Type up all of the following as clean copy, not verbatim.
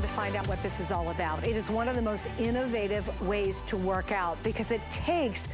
around to find out what this is all about. It is one of the most innovative ways to work out because it takes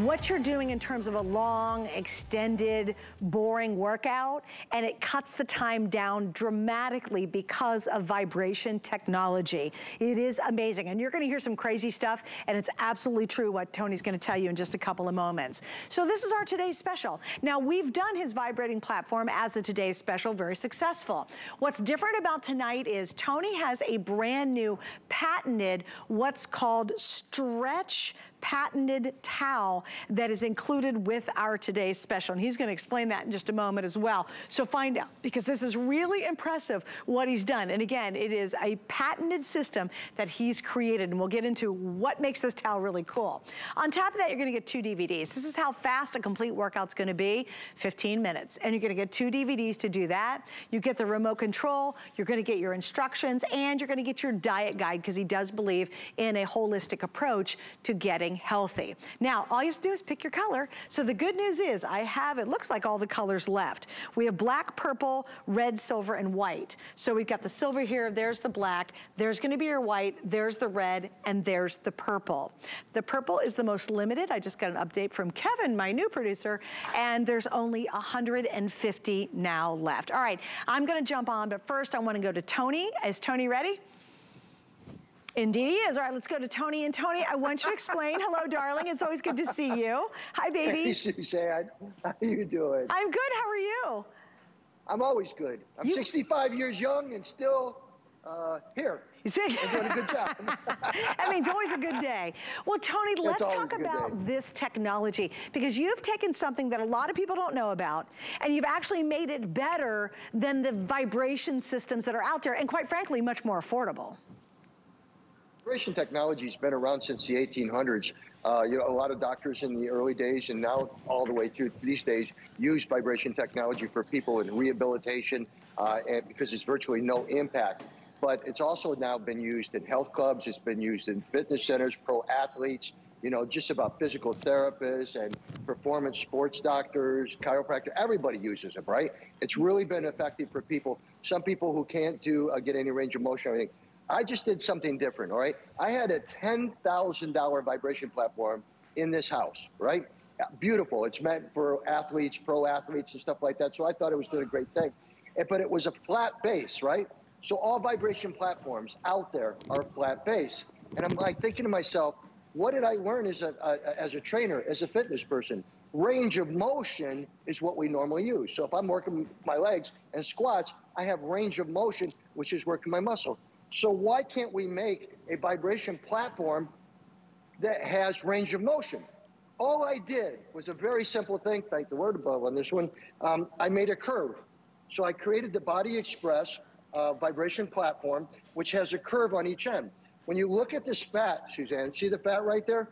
what you're doing in terms of a long, extended, boring workout, and it cuts the time down dramatically because of vibration technology. It is amazing, and you're gonna hear some crazy stuff, and it's absolutely true what Tony's gonna tell you in just a couple of moments. So this is our Today's Special. Now, we've done his vibrating platform as a Today's Special, very successful. What's different about tonight is Tony has a brand new patented, what's called stretch patented towel that is included with our Today's Special. And he's gonna explain that in just a moment as well. So find out, because this is really impressive what he's done. And again, it is a patented system that he's created, and we'll get into what makes this towel really cool. On top of that, you're gonna get 2 DVDs. This is how fast a complete workout's gonna be, 15 minutes. And you're gonna get 2 DVDs to do that. You get the remote control, you're gonna get your instructions, and you're gonna get your diet guide, because he does believe in a holistic approach to getting healthy. Now, all you have to do is pick your color. So the good news is I have, it looks like all the colors left. We have black, purple, red, silver, and white. So we've got the silver here, there's the black, there's gonna be your white, there's the red, and there's the purple. The purple is the most limited. I just got an update from Kevin, my new producer, and there's only 150 now left. All right, I'm gonna jump on, but first I wanna go to Tony. Is Tony ready? Indeed he is. All right, let's go to Tony. And Tony, I want you to explain. Hello, darling. It's always good to see you. Hi, baby. Hey, Suzanne. How you doing? I'm good. How are you? I'm always good. I'm 65 years young and still here. You see? I'm doing a good job. I mean, it's always a good day. Well, Tony, let's talk about this technology, because you've taken something that a lot of people don't know about, and you've actually made it better than the vibration systems that are out there, and quite frankly, much more affordable. Vibration technology has been around since the 1800s. You know, a lot of doctors in the early days and now all the way through these days use vibration technology for people in rehabilitation and because it's virtually no impact. But it's also now been used in health clubs. It's been used in fitness centers, pro athletes, you know, just about physical therapists and performance sports doctors, chiropractor. Everybody uses it, right? It's really been effective for people. Some people who can't do get any range of motion or anything. I just did something different, all right? I had a $10,000 vibration platform in this house, right? Beautiful. It's meant for athletes, pro athletes, and stuff like that. So I thought it was doing a great thing. But it was a flat base, right? So all vibration platforms out there are flat base. And I'm like thinking to myself, what did I learn as a trainer, as a fitness person? Range of motion is what we normally use. So if I'm working my legs and squats, I have range of motion, which is working my muscle. So why can't we make a vibration platform that has range of motion? All I did was a very simple thing, thank the word above on this one. I made a curve. So I created the Body Express vibration platform, which has a curve on each end. When you look at this fat, Suzanne, see the fat right there?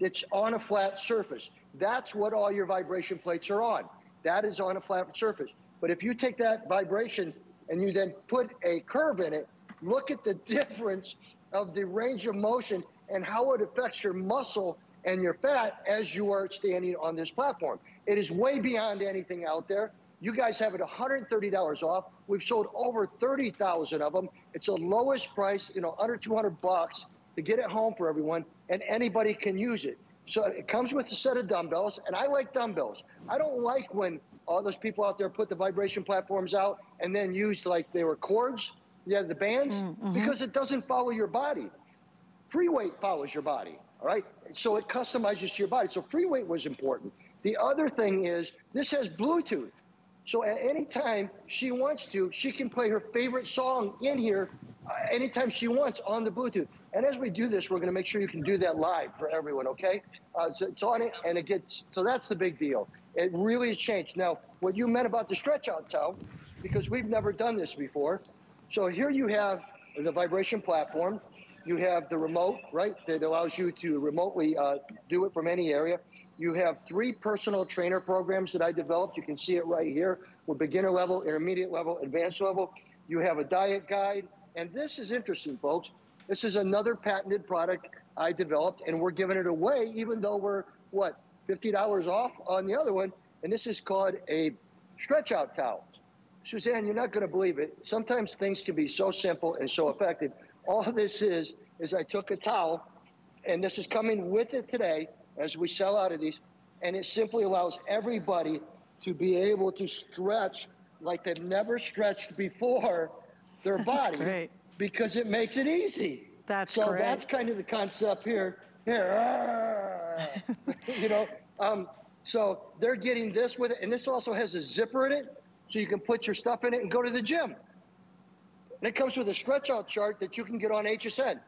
It's on a flat surface. That's what all your vibration plates are on. That is on a flat surface. But if you take that vibration and you then put a curve in it, look at the difference of the range of motion and how it affects your muscle and your fat as you are standing on this platform. It is way beyond anything out there. You guys have it $130 off. We've sold over 30,000 of them. It's the lowest price, you know, under 200 bucks to get it home for everyone, and anybody can use it. So it comes with a set of dumbbells, and I like dumbbells. I don't like when all those people out there put the vibration platforms out and then used like they were cords. Yeah, the bands, because it doesn't follow your body. Free weight follows your body, all right? So it customizes your body. So free weight was important. The other thing is this has Bluetooth. So at any time she wants to, she can play her favorite song in here anytime she wants on the Bluetooth. And as we do this, we're going to make sure you can do that live for everyone, okay? So it's on it, and it gets, so that's the big deal. It really has changed. Now, what you meant about the stretch-out towel, because we've never done this before, so here you have the vibration platform. You have the remote, right, that allows you to remotely do it from any area. You have 3 personal trainer programs that I developed. You can see it right here with beginner level, intermediate level, advanced level. You have a diet guide. And this is interesting, folks. This is another patented product I developed, and we're giving it away even though we're, what, $50 off on the other one. And this is called a stretch out towel. Suzanne, you're not going to believe it. Sometimes things can be so simple and so effective. All this is I took a towel, and this is coming with it today as we sell out of these, and it simply allows everybody to be able to stretch like they've never stretched before their body. Great. Because it makes it easy. That's so great. That's kind of the concept here. You know, so they're getting this with it, and this also has a zipper in it, so you can put your stuff in it and go to the gym. And it comes with a stretch out chart that you can get on HSN.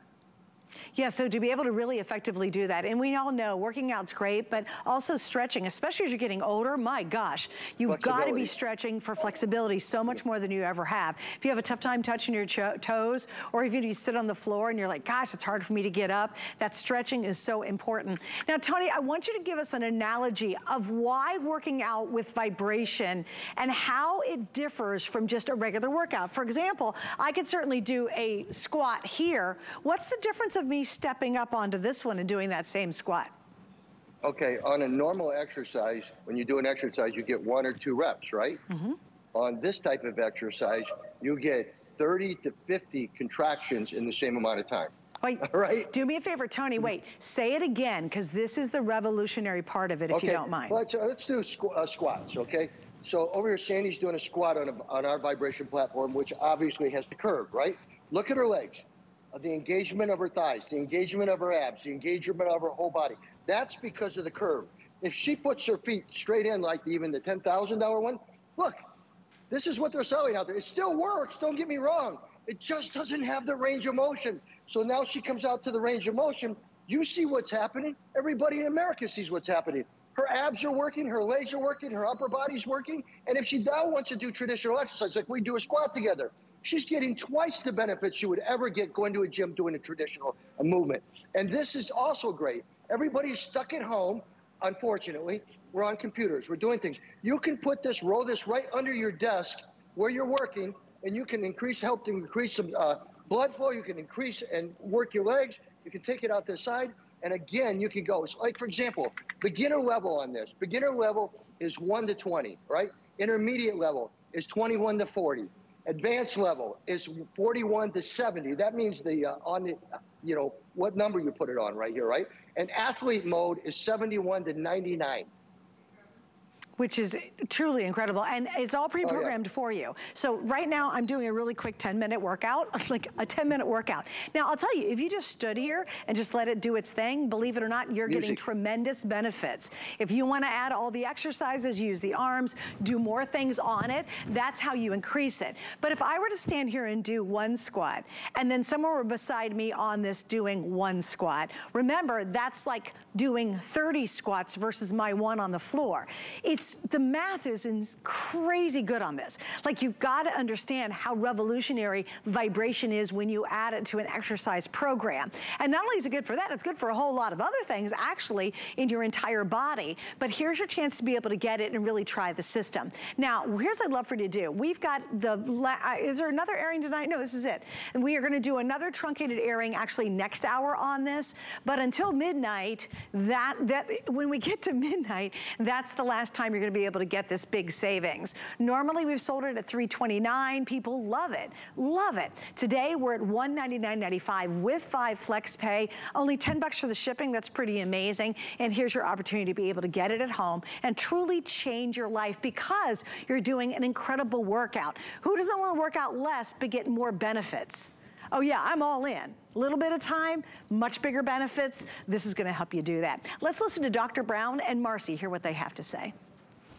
Yeah, so to be able to really effectively do that, and we all know working out's great, but also stretching, especially as you're getting older, my gosh, you've got to be stretching for flexibility so much more than you ever have. If you have a tough time touching your toes, or even you sit on the floor and you're like, gosh, it's hard for me to get up, that stretching is so important. Now, Tony, I want you to give us an analogy of why working out with vibration and how it differs from just a regular workout. For example, I could certainly do a squat here. What's the difference of me stepping up onto this one and doing that same squat? Okay, on a normal exercise, when you do an exercise, you get 1 or 2 reps, right? Mm-hmm. On this type of exercise, you get 30 to 50 contractions in the same amount of time. Wait, all right? Do me a favor, Tony, wait, say it again, because this is the revolutionary part of it, if you don't mind. Well, let's do squats, okay? So over here, Sandy's doing a squat on our vibration platform, which obviously has the curve, right? Look at her legs. The engagement of her thighs, the engagement of her abs, the engagement of her whole body. That's because of the curve. If she puts her feet straight in, like even the $10,000 one, look, this is what they're selling out there. It still works, don't get me wrong. It just doesn't have the range of motion. So now she comes out to the range of motion. You see what's happening. Everybody in America sees what's happening. Her abs are working, her legs are working, her upper body's working. And if she now wants to do traditional exercise, like we do a squat together, she's getting twice the benefits she would ever get going to a gym doing a traditional movement. And this is also great. Everybody's stuck at home, unfortunately. We're on computers, we're doing things. You can put this, roll this right under your desk where you're working, and you can help to increase some blood flow, you can increase and work your legs, you can take it out to the side, and again, you can go. It's like, for example, beginner level on this. Beginner level is 1 to 20, right? Intermediate level is 21 to 40. Advanced level is 41 to 70. That means the you know, what number you put it on right here, right? And athlete mode is 71 to 99. Which is truly incredible. And it's all pre-programmed for you. So right now I'm doing a really quick 10-minute workout, like a 10-minute workout. Now I'll tell you, if you just stood here and just let it do its thing, believe it or not, you're getting tremendous benefits. If you wanna add all the exercises, use the arms, do more things on it, that's how you increase it. But if I were to stand here and do 1 squat, and then someone were beside me on this doing 1 squat, remember that's like doing 30 squats versus my 1 on the floor. The math is crazy good on this. Like, you've got to understand how revolutionary vibration is when you add it to an exercise program. And not only is it good for that, it's good for a whole lot of other things, actually, in your entire body. But here's your chance to be able to get it and really try the system. Now, here's what I'd love for you to do. We've got the, is there another airing tonight? No, this is it. And we are going to do another truncated airing, actually, next hour on this. But until midnight, when we get to midnight, that's the last time you're going to be able to get this big savings. Normally we've sold it at $329. People love it. Love it. Today we're at $199.95 with 5 flex pay. Only $10 for the shipping. That's pretty amazing. And here's your opportunity to be able to get it at home and truly change your life because you're doing an incredible workout. Who doesn't want to work out less but get more benefits? Oh yeah, I'm all in. Little bit of time, much bigger benefits. This is going to help you do that. Let's listen to Dr. Brown and Marcy, hear what they have to say.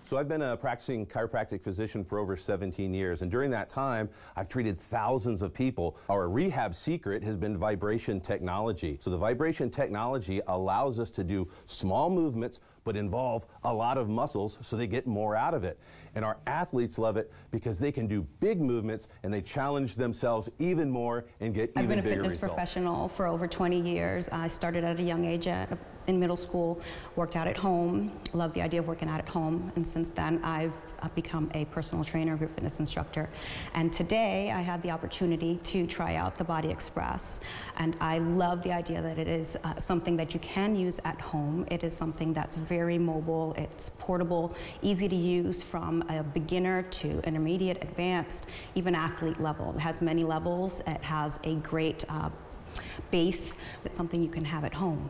So I've been a practicing chiropractic physician for over 17 years, and during that time, I've treated thousands of people. Our rehab secret has been vibration technology. So the vibration technology allows us to do small movements, but involve a lot of muscles so they get more out of it. And our athletes love it because they can do big movements and they challenge themselves even more and get even bigger results. I've been a fitness professional for over 20 years. I started at a young age in middle school, worked out at home, loved the idea of working out at home. And so since then, I've become a personal trainer, group fitness instructor. And today I had the opportunity to try out the Body Express. And I love the idea that it is something that you can use at home. It is something that's very mobile, it's portable, easy to use from a beginner to intermediate, advanced, even athlete level. It has many levels, it has a great base. It's something you can have at home.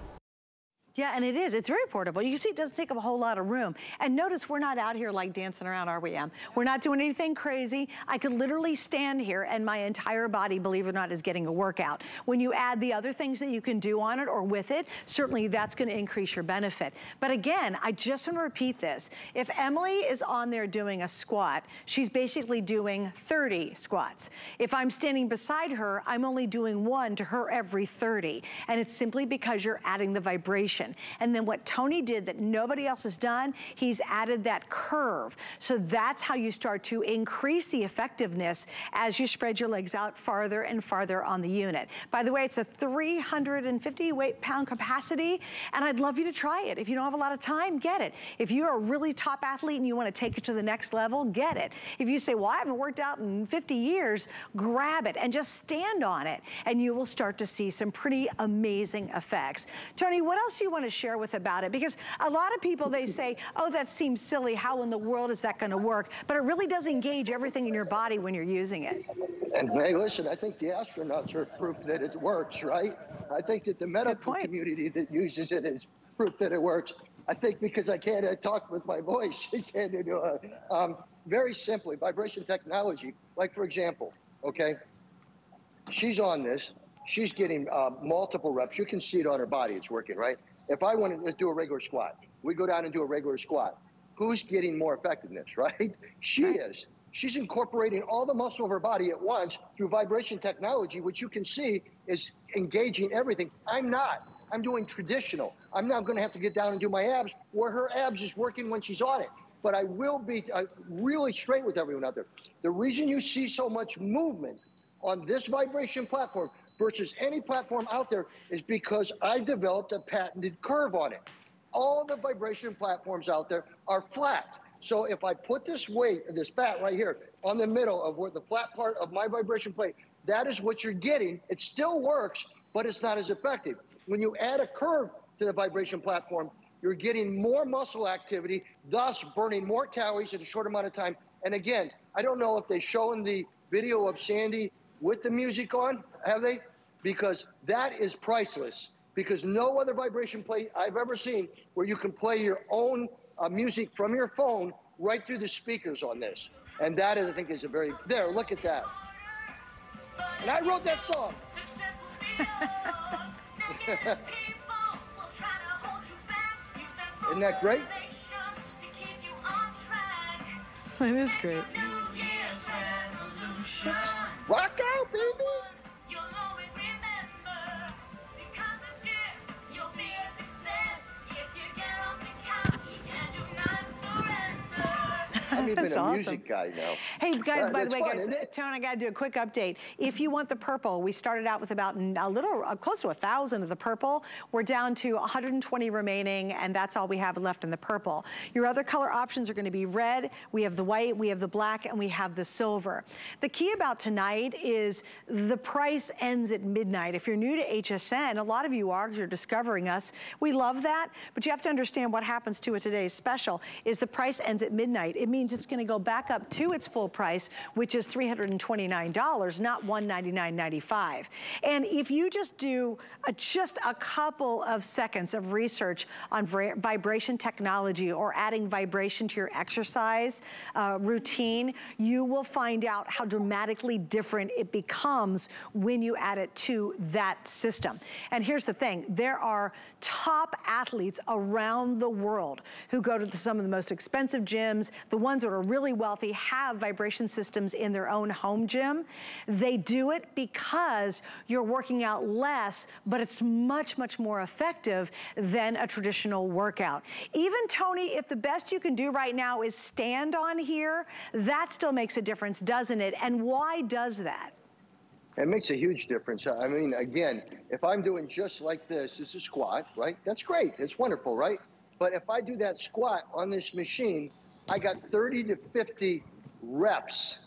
Yeah, and it is. It's very portable. You can see it doesn't take up a whole lot of room. And notice we're not out here like dancing around, are we, Em? We're not doing anything crazy. I could literally stand here and my entire body, believe it or not, is getting a workout. When you add the other things that you can do on it or with it, certainly that's going to increase your benefit. But again, I just want to repeat this. If Emily is on there doing a squat, she's basically doing 30 squats. If I'm standing beside her, I'm only doing 1 to her every 30. And it's simply because you're adding the vibration. And then what Tony did that nobody else has done, he's added that curve. So that's how you start to increase the effectiveness as you spread your legs out farther and farther on the unit. By the way, it's a 350 weight pound capacity, and I'd love you to try it. If you don't have a lot of time, get it. If you're a really top athlete and you want to take it to the next level, get it. If you say, well, I haven't worked out in 50 years, grab it and just stand on it, and you will start to see some pretty amazing effects. Tony, what else do you want to share with about it? Because a lot of people, they say, oh, that seems silly, how in the world is that going to work? But it really does engage everything in your body when you're using it. And hey, listen, I think the astronauts are proof that it works, right? I think that the medical community that uses it is proof that it works. I think because I can't talk with my voice, I can't do very simply, vibration technology, like for example, okay, she's on this, she's getting multiple reps. You can see it on her body, it's working, right? If I wanted to do a regular squat, we go down and do a regular squat. Who's getting more effectiveness, right? She is. She's incorporating all the muscle of her body at once through vibration technology, which you can see is engaging everything. I'm not. I'm doing traditional. I'm not going to have to get down and do my abs, or her abs is working when she's on it. But I will be really straight with everyone out there. The reason you see so much movement on this vibration platform versus any platform out there is because I developed a patented curve on it. All the vibration platforms out there are flat. So if I put this weight, this fat right here, on the middle of where the flat part of my vibration plate, that is what you're getting. It still works, but it's not as effective. When you add a curve to the vibration platform, you're getting more muscle activity, thus burning more calories in a short amount of time. And again, I don't know if they show in the video of Sandy with the music on, have they? Because that is priceless, because no other vibration plate I've ever seen where you can play your own music from your phone right through the speakers on this. And that is, I think, is a very, there, look at that. And I wrote that song. Isn't that great? That is great. Rock out, baby! You'll always remember, because of you, you'll be a success. If you get on the couch and do not surrender. I'm even a music guy now. Hey, guys, by the way, guys, Tone, I got to do a quick update. If you want the purple, we started out with about a little, close to 1,000 of the purple. We're down to 120 remaining, and that's all we have left in the purple. Your other color options are going to be red, we have the white, we have the black, and we have the silver. The key about tonight is the price ends at midnight. If you're new to HSN, a lot of you are because you're discovering us. We love that, but you have to understand what happens to it today's special is the price ends at midnight. It means it's going to go back up to its full price, which is $329, not $199.95. And if you just do just a couple of seconds of research on vibration technology or adding vibration to your exercise routine, you will find out how dramatically different it becomes when you add it to that system. And here's the thing, there are top athletes around the world who go to some of the most expensive gyms. The ones that are really wealthy have vibration systems in their own home gym. They do it because you're working out less, but it's much, much more effective than a traditional workout. Even Tony, if the best you can do right now is stand on here, that still makes a difference, doesn't it? And why does that? It makes a huge difference. I mean, again, if I'm doing just like this, it's a squat, right? That's great. It's wonderful, right? But if I do that squat on this machine, I got 30 to 50 reps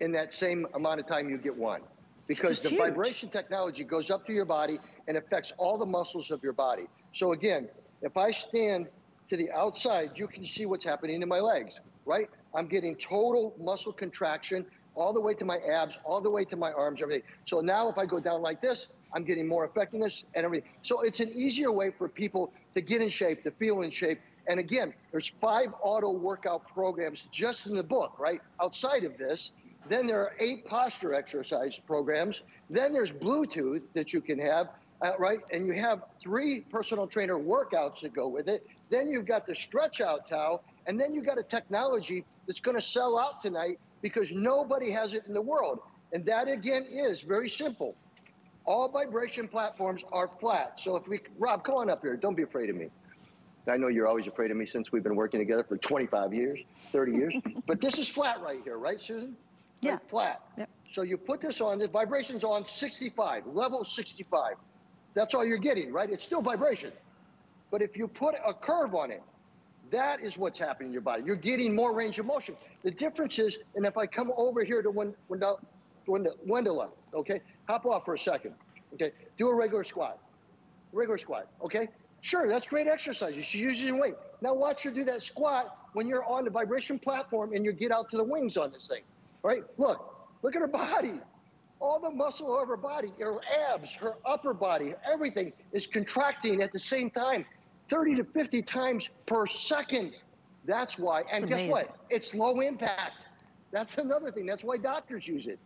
in that same amount of time you get one. Because the vibration technology goes up through your body and affects all the muscles of your body. So again, if I stand to the outside, you can see what's happening in my legs, right? I'm getting total muscle contraction all the way to my abs, all the way to my arms, everything. So now if I go down like this, I'm getting more effectiveness and everything. So it's an easier way for people to get in shape, to feel in shape. And again, there's 5 auto workout programs just in the book, right? Outside of this, then there are 8 posture exercise programs. Then there's Bluetooth that you can have, right? And you have 3 personal trainer workouts that go with it. Then you've got the stretch out towel. And then you've got a technology that's going to sell out tonight because nobody has it in the world. And that, again, is very simple. All vibration platforms are flat. So if we, Rob, come on up here. Don't be afraid of me. I know you're always afraid of me since we've been working together for 25 years, 30 years. But this is flat right here, right, Susan? Yeah. Like flat. Yep. So you put this on, the vibration's on 65, level 65. That's all you're getting, right? It's still vibration. But if you put a curve on it, that is what's happening in your body. You're getting more range of motion. The difference is, and if I come over here to Wendela, okay? Hop off for a second, okay? Do a regular squat, okay? Sure, that's great exercise. You should use it in weight. Now watch her do that squat when you're on the vibration platform and you get out to the wings on this thing. Right? Look at her body. All the muscle of her body, her abs, her upper body, everything is contracting at the same time, 30 to 50 times per second. That's why. And guess what? It's low impact. That's another thing. That's why doctors use it.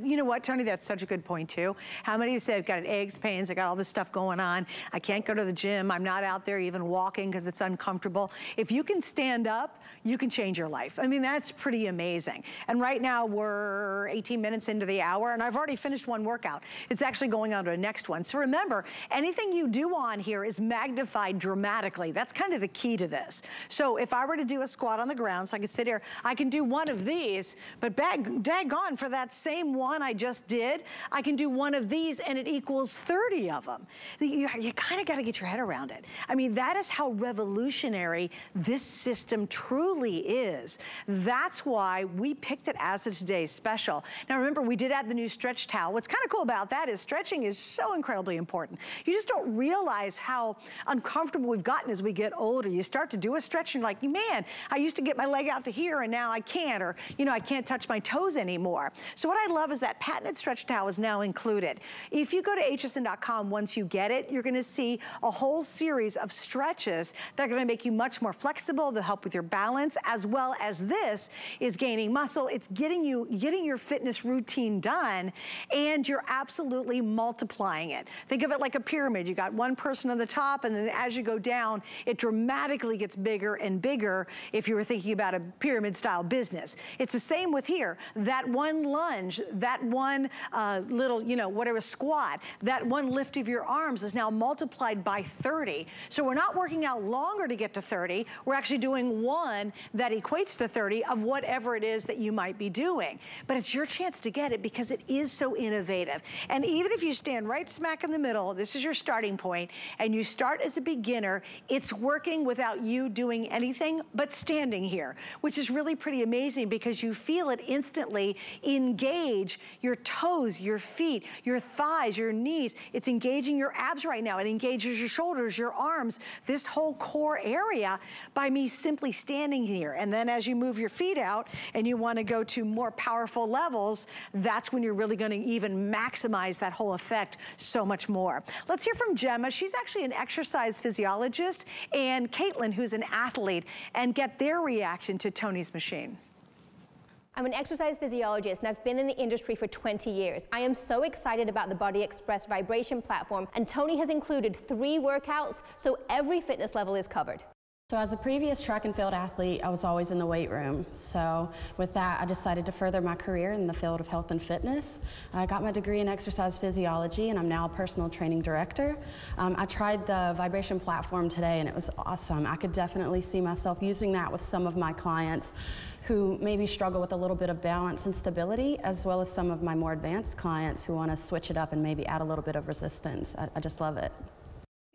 You know what, Tony, that's such a good point too. How many of you say I've got aches, pains, I got all this stuff going on, I can't go to the gym, I'm not out there even walking because it's uncomfortable. If you can stand up, you can change your life. I mean, that's pretty amazing. And right now we're 18 minutes into the hour and I've already finished one workout. It's actually going on to the next one. So remember, anything you do on here is magnified dramatically. That's kind of the key to this. So if I were to do a squat on the ground, so I could sit here, I can do one of these, but daggone for that same one I just did, I can do one of these and it equals 30 of them. You kind of got to get your head around it. I mean, that is how revolutionary this system truly is. That's why we picked it as a today's special. Now remember, we did add the new stretch towel. What's kind of cool about that is stretching is so incredibly important. You just don't realize how uncomfortable we've gotten as we get older. You start to do a stretch and you're like, man, I used to get my leg out to here and now I can't, or you know, I can't touch my toes anymore. So what I love is that patented stretch towel is now included. If you go to hsn.com, once you get it, you're gonna see a whole series of stretches that are gonna make you much more flexible, they'll help with your balance, as well as this is gaining muscle. It's getting your fitness routine done, and you're absolutely multiplying it. Think of it like a pyramid. You got one person on the top, and then as you go down, it dramatically gets bigger and bigger if you were thinking about a pyramid-style business. It's the same with here. That one lunge, that one little, you know, whatever squat, that one lift of your arms is now multiplied by 30. So we're not working out longer to get to 30. We're actually doing one that equates to 30 of whatever it is that you might be doing. But it's your chance to get it because it is so innovative. And even if you stand right smack in the middle, this is your starting point, and you start as a beginner, it's working without you doing anything but standing here, which is really pretty amazing because you feel it instantly engaged. Your toes, your feet, your thighs, your knees. It's engaging your abs right now. It engages your shoulders, your arms, this whole core area by me simply standing here. And then as you move your feet out and you want to go to more powerful levels, that's when you're really going to even maximize that whole effect so much more. Let's hear from Gemma. She's actually an exercise physiologist, and Caitlin, who's an athlete, and get their reaction to Tony's machine. I'm an exercise physiologist and I've been in the industry for 20 years. I am so excited about the Body Express vibration platform, and Tony has included 3 workouts, so every fitness level is covered. So as a previous track and field athlete, I was always in the weight room. So with that, I decided to further my career in the field of health and fitness. I got my degree in exercise physiology, and I'm now a personal training director. I tried the vibration platform today, and it was awesome. I could definitely see myself using that with some of my clients who maybe struggle with a little bit of balance and stability, as well as some of my more advanced clients who want to switch it up and maybe add a little bit of resistance. I just love it.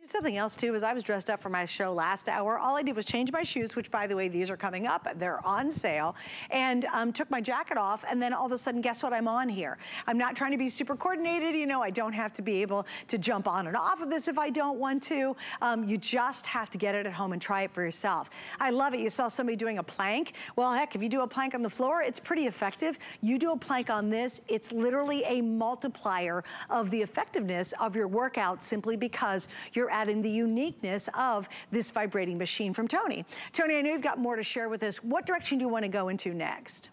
Something else too is I was dressed up for my show last hour. All I did was change my shoes, which by the way, these are coming up. They're on sale. And took my jacket off, and then all of a sudden, guess what? I'm on here. I'm not trying to be super coordinated. You know, I don't have to be able to jump on and off of this if I don't want to. You just have to get it at home and try it for yourself. I love it. You saw somebody doing a plank. Well, heck, if you do a plank on the floor, it's pretty effective. You do a plank on this, it's literally a multiplier of the effectiveness of your workout simply because you're adding the uniqueness of this vibrating machine from Tony. Tony, I know you've got more to share with us. What direction do you want to go into next?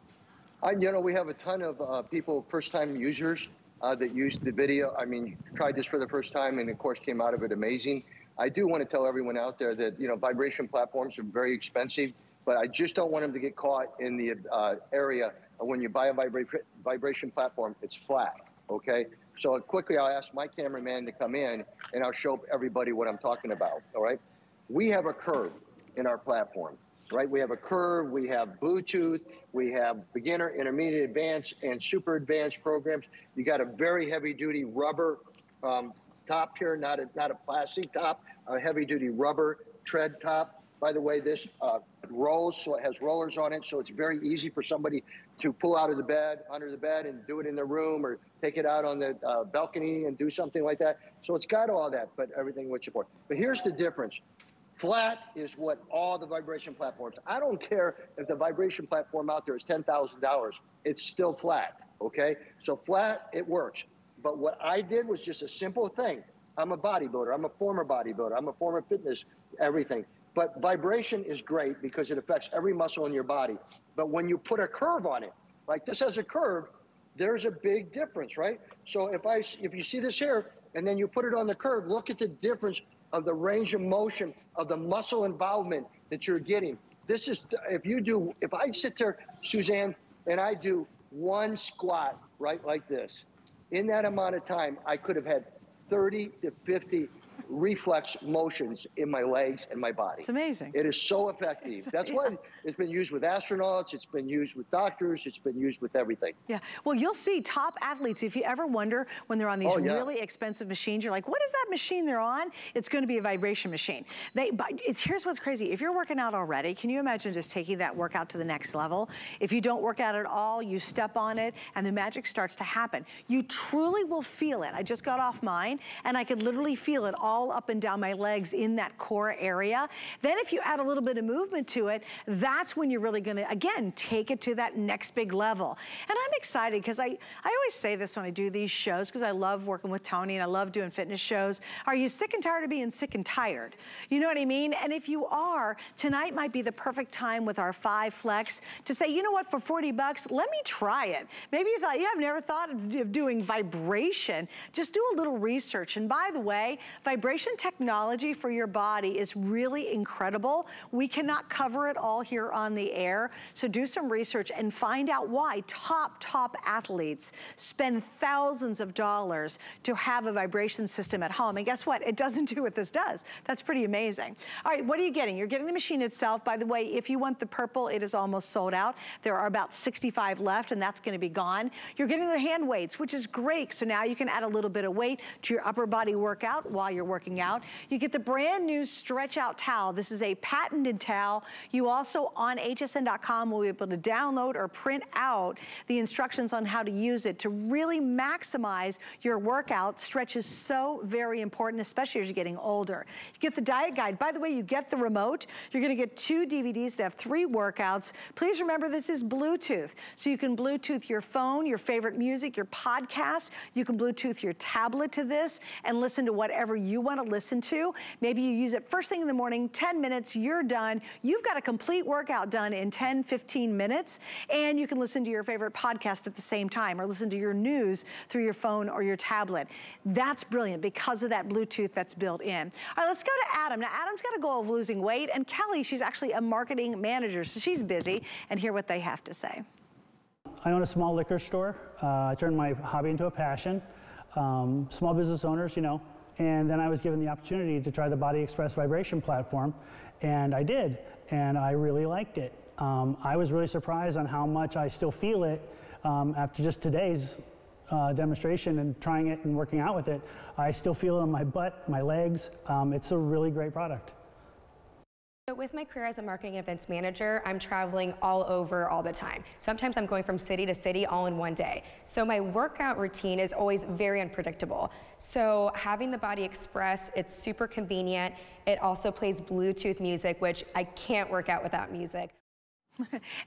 You know, we have a ton of people, first-time users that used the video. I mean, tried this for the first time and, of course, came out of it amazing. I do want to tell everyone out there that, you know, vibration platforms are very expensive, but I just don't want them to get caught in the area of when you buy a vibration platform, it's flat, okay? So quickly, I'll ask my cameraman to come in, and I'll show everybody what I'm talking about, all right? We have a curve in our platform, right? We have a curve, we have Bluetooth, we have beginner, intermediate, advanced, and super advanced programs. You got a very heavy-duty rubber top here, not a plastic top, a heavy-duty rubber tread top. By the way, this rolls, so it has rollers on it, so it's very easy for somebody to pull out of the bed, under the bed, and do it in their room or take it out on the balcony and do something like that. So it's got all that, but everything with support. But here's the difference. Flat is what all the vibration platforms, I don't care if the vibration platform out there is $10,000, it's still flat, okay? So flat, it works. But what I did was just a simple thing. I'm a bodybuilder, I'm a former bodybuilder, I'm a former fitness, everything. But vibration is great because it affects every muscle in your body. But when you put a curve on it, like this has a curve, there's a big difference, right? So if you see this here, and then you put it on the curve, look at the difference of the range of motion of the muscle involvement that you're getting. This is, if I sit there, Suzanne, and I do one squat, right, like this, in that amount of time, I could have had 30 to 50 reflex motions in my legs and my body. It's amazing. It is so effective. That's why it's been used with astronauts, it's been used with doctors, it's been used with everything. Yeah, well, you'll see top athletes, if you ever wonder when they're on these really expensive machines, you're like, what is that machine they're on? It's going to be a vibration machine. Here's what's crazy. If you're working out already, can you imagine just taking that workout to the next level? If you don't work out at all, you step on it and the magic starts to happen. You truly will feel it. I just got off mine and I could literally feel it all up and down my legs in that core area. Then if you add a little bit of movement to it, that's when you're really gonna, again, take it to that next big level. And I'm excited because I always say this when I do these shows because I love working with Tony and I love doing fitness shows. Are you sick and tired of being sick and tired? You know what I mean? And if you are, tonight might be the perfect time with our 5 Flex to say, you know what, for 40 bucks, let me try it. Maybe you thought, yeah, I've never thought of doing vibration. Just do a little research. And by the way, vibration technology for your body is really incredible. We cannot cover it all here on the air, so do some research and find out why top athletes spend thousands of dollars to have a vibration system at home. And guess what? It doesn't do what this does. That's pretty amazing. All right, what are you getting? You're getting the machine itself. By the way, if you want the purple, it is almost sold out. There are about 65 left, and that's going to be gone. You're getting the hand weights, which is great. So now you can add a little bit of weight to your upper body workout while you're working out. You get the brand new stretch out towel. This is a patented towel. You also on hsn.com will be able to download or print out the instructions on how to use it to really maximize your workout. Stretch is so very important, especially as you're getting older. You get the diet guide. By the way, you get the remote. You're gonna get 2 DVDs that have 3 workouts. Please remember this is Bluetooth. So you can Bluetooth your phone, your favorite music, your podcast. You can Bluetooth your tablet to this and listen to whatever you want to listen to. Maybe you use it first thing in the morning, 10 minutes, you're done. You've got a complete workout done in 10, 15 minutes, and you can listen to your favorite podcast at the same time or listen to your news through your phone or your tablet. That's brilliant because of that Bluetooth that's built in. All right, let's go to Adam. Now, Adam's got a goal of losing weight, and Kelly, she's actually a marketing manager, so she's busy, and hear what they have to say. I own a small liquor store. I turned my hobby into a passion. Small business owners, you know, and then I was given the opportunity to try the Body Express vibration platform, and I did, and I really liked it. I was really surprised on how much I still feel it after just today's demonstration and trying it and working out with it, I still feel it on my butt, my legs. It's a really great product. So with my career as a marketing events manager, I'm traveling all over all the time. Sometimes I'm going from city to city all in one day. So my workout routine is always very unpredictable. So having the Body Express, it's super convenient. It also plays Bluetooth music, which I can't work out without music.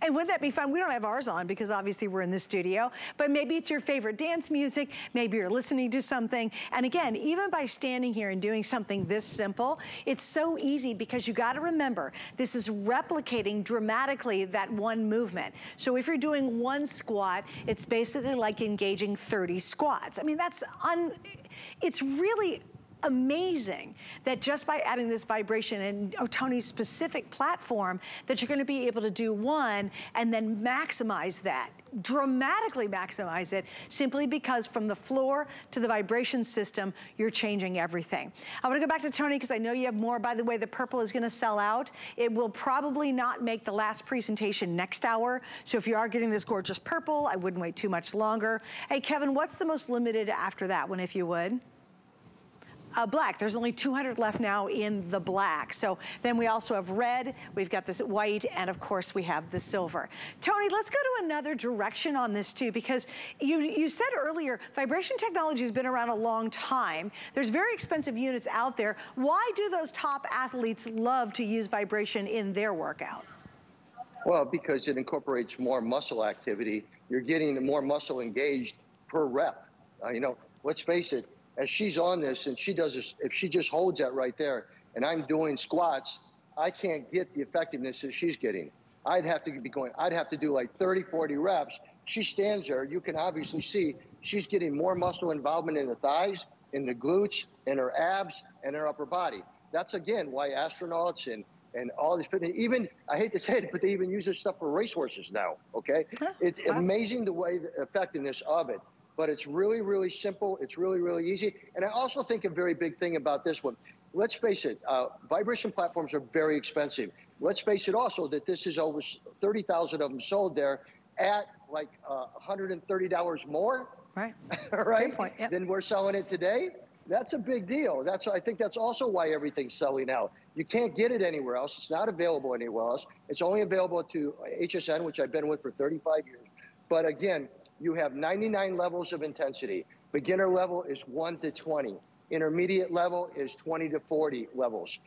And wouldn't that be fun? We don't have ours on because obviously we're in the studio, but maybe it's your favorite dance music, maybe you're listening to something. And again, even by standing here and doing something this simple, it's so easy because you got to remember, this is replicating dramatically that one movement. So if you're doing one squat, it's basically like engaging 30 squats. I mean, that's it's really amazing that just by adding this vibration and Tony's specific platform that you're going to be able to do one and then maximize that, dramatically maximize it, simply because from the floor to the vibration system, you're changing everything. I want to go back to Tony because I know you have more. By the way, the purple is going to sell out. It will probably not make the last presentation next hour. So if you are getting this gorgeous purple, I wouldn't wait too much longer. Hey, Kevin, what's the most limited after that one, if you would? Black, there's only 200 left now in the black. So then we also have red, we've got this white, and of course we have the silver. Tony, let's go to another direction on this too, because you said earlier, vibration technology has been around a long time. There's very expensive units out there. Why do those top athletes love to use vibration in their workout? Well, because it incorporates more muscle activity. You're getting more muscle engaged per rep. You know, let's face it, as she's on this and she does this, if she just holds that right there and I'm doing squats, I can't get the effectiveness that she's getting. I'd have to do like 30, 40 reps. She stands there. You can obviously see she's getting more muscle involvement in the thighs, in the glutes, in her abs, and her upper body. That's, again, why astronauts and all these fitness, even, I hate to say it, but they even use this stuff for racehorses now, okay? It's amazing the way, the effectiveness of it. But it's really, really simple. It's really, really easy. And I also think a very big thing about this one, let's face it, vibration platforms are very expensive. Let's face it also that this is over 30,000 of them sold there at like $130 more, right? Right? Good point. Yep. Than we're selling it today. That's a big deal. I think that's also why everything's selling out. You can't get it anywhere else. It's not available anywhere else. It's only available to HSN, which I've been with for 35 years. But again, you have 99 levels of intensity. Beginner level is 1 to 20. Intermediate level is 20 to 40 levels.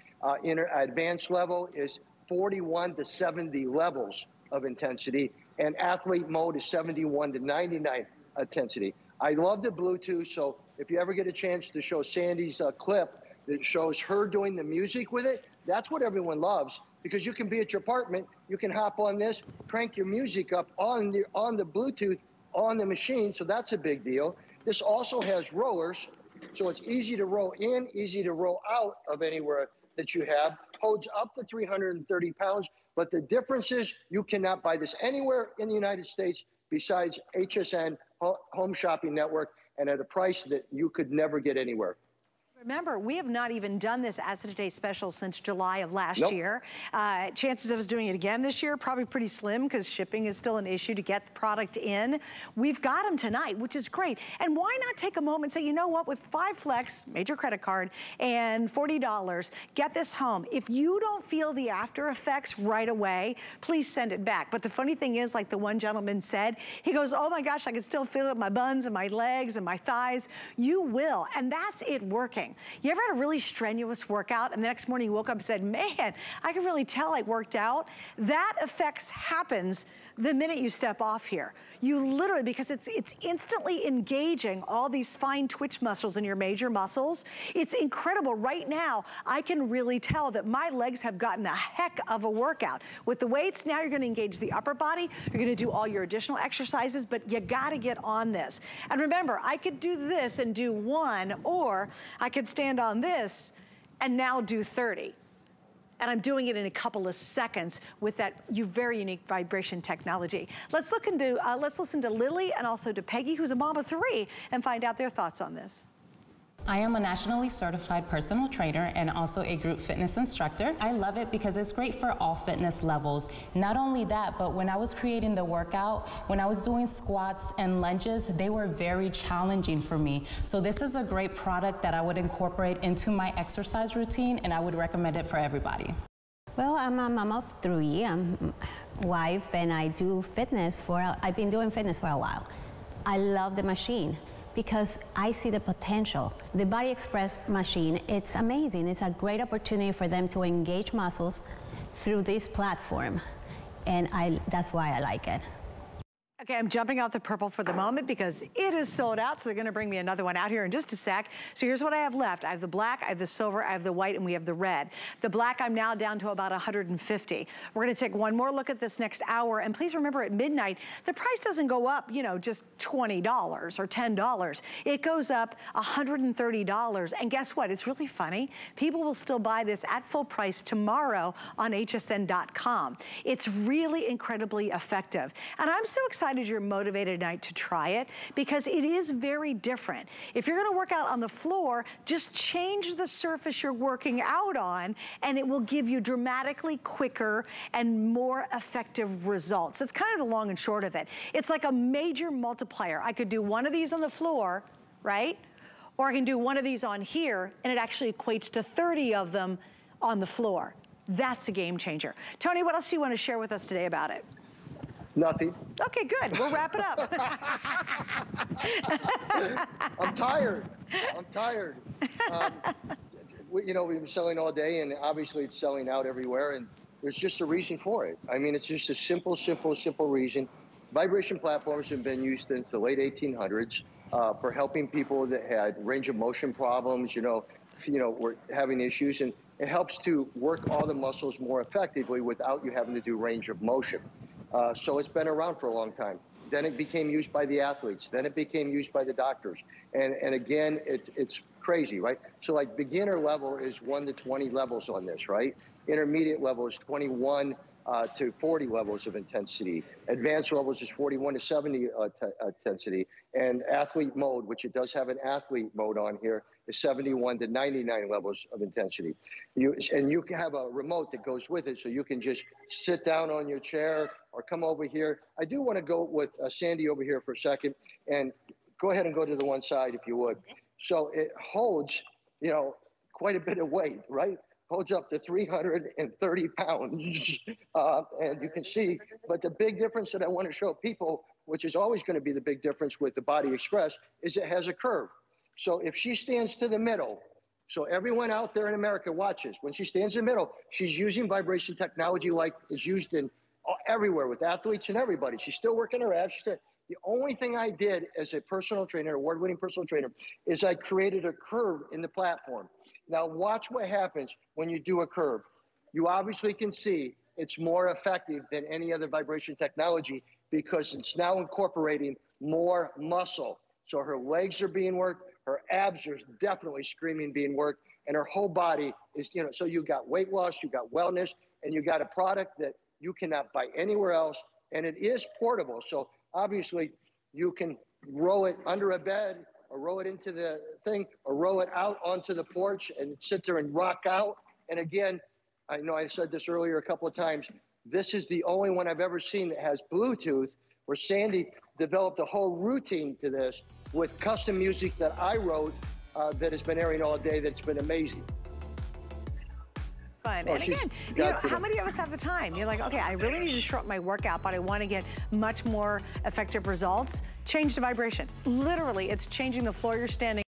Advanced level is 41 to 70 levels of intensity. And athlete mode is 71 to 99 intensity. I love the Bluetooth, so if you ever get a chance to show Sandy's clip that shows her doing the music with it, that's what everyone loves. Because you can be at your apartment, you can hop on this, crank your music up on the Bluetooth, on the machine, so that's a big deal. This also has rollers, so it's easy to roll in, easy to roll out of anywhere that you have. Holds up to 330 pounds, but the difference is you cannot buy this anywhere in the United States besides HSN, Home Shopping Network, and at a price that you could never get anywhere. Remember, we have not even done this as a Today Special since July of last year. Chances of us doing it again this year, probably pretty slim because shipping is still an issue to get the product in. We've got them tonight, which is great. And why not take a moment and say, you know what, with 5Flex, major credit card, and $40, get this home. If you don't feel the after effects right away, please send it back. But the funny thing is, like the one gentleman said, he goes, oh my gosh, I can still feel it in my buns and my legs and my thighs. You will, and that's it working. You ever had a really strenuous workout and the next morning you woke up and said, man, I can really tell I worked out? That effects happens the minute you step off here. You literally, because it's instantly engaging all these fine twitch muscles in your major muscles. It's incredible. Right now, I can really tell that my legs have gotten a heck of a workout. With the weights, now you're gonna engage the upper body, you're gonna do all your additional exercises, but you gotta get on this. And remember, I could do this and do one, or I could stand on this and now do 30. And I'm doing it in a couple of seconds with that very unique vibration technology. Let's look into, let's listen to Lily and also to Peggy, who's a mom of 3, and find out their thoughts on this. I am a nationally certified personal trainer and also a group fitness instructor. I love it because it's great for all fitness levels. Not only that, but when I was creating the workout, when I was doing squats and lunges, they were very challenging for me. So this is a great product that I would incorporate into my exercise routine, and I would recommend it for everybody. Well, I'm a mom of three, I'm a wife, and I do fitness I've been doing fitness for a while. I love the machine because I see the potential. The Body Express machine, it's amazing. It's a great opportunity for them to engage muscles through this platform, and that's why I like it. Okay, I'm jumping off the purple for the moment because it is sold out, so they're gonna bring me another one out here in just a sec. So here's what I have left. I have the black, I have the silver, I have the white, and we have the red. The black, I'm now down to about 150. We're gonna take one more look at this next hour, and please remember at midnight, the price doesn't go up, you know, just $20 or $10. It goes up $130, and guess what? It's really funny. People will still buy this at full price tomorrow on hsn.com. It's really incredibly effective, and I'm so excited you're motivated tonight to try it because it is very different. If you're going to work out on the floor, just change the surface you're working out on and it will give you dramatically quicker and more effective results. That's kind of the long and short of it. It's like a major multiplier. I could do one of these on the floor, right? Or I can do one of these on here, and it actually equates to 30 of them on the floor. That's a game changer. Tony, what else do you want to share with us today about it? Nothing. Okay, good. We'll wrap it up. I'm tired. You know, we've been selling all day, and obviously it's selling out everywhere, and there's just a reason for it. I mean, it's just a simple, simple, simple reason. Vibration platforms have been used since the late 1800s for helping people that had range of motion problems, were having issues, and it helps to work all the muscles more effectively without you having to do range of motion. So it's been around for a long time. Then it became used by the athletes. Then it became used by the doctors. And again, it's crazy, right? So like beginner level is 1 to 20 levels on this, right? Intermediate level is 21 to 40 levels of intensity. Advanced levels is 41 to 70 intensity. And athlete mode, which it does have an athlete mode on here, is 71 to 99 levels of intensity. And you can have a remote that goes with it, so you can just sit down on your chair or come over here. I do want to go with Sandy over here for a second, and go ahead and go to the one side if you would. So it holds, quite a bit of weight, right? Holds up to 330 pounds, and you can see, but the big difference that I want to show people, which is always going to be the big difference with the Body Express, is it has a curve. So if she stands to the middle, so everyone out there in America watches, when she stands in the middle, she's using vibration technology like is used in everywhere with athletes and everybody. She's still working her abs. The only thing I did as a personal trainer, award-winning personal trainer, is I created a curve in the platform. Now watch what happens when you do a curve. You obviously can see it's more effective than any other vibration technology because it's now incorporating more muscle. So her legs are being worked. Her abs are definitely screaming being worked, and her whole body is, so you got weight loss, you got wellness, and you got a product that you cannot buy anywhere else, and it is portable. So obviously you can roll it under a bed or roll it into the thing or roll it out onto the porch and sit there and rock out. And again, I know I said this earlier a couple of times, this is the only one I've ever seen that has Bluetooth, where Sandy developed a whole routine to this with custom music that I wrote that has been airing all day, that's been amazing. It's fun. Oh, and again, how many of us have the time? You're like, okay, I really need to shorten my workout, but I want to get much more effective results. Change the vibration. Literally, it's changing the floor you're standing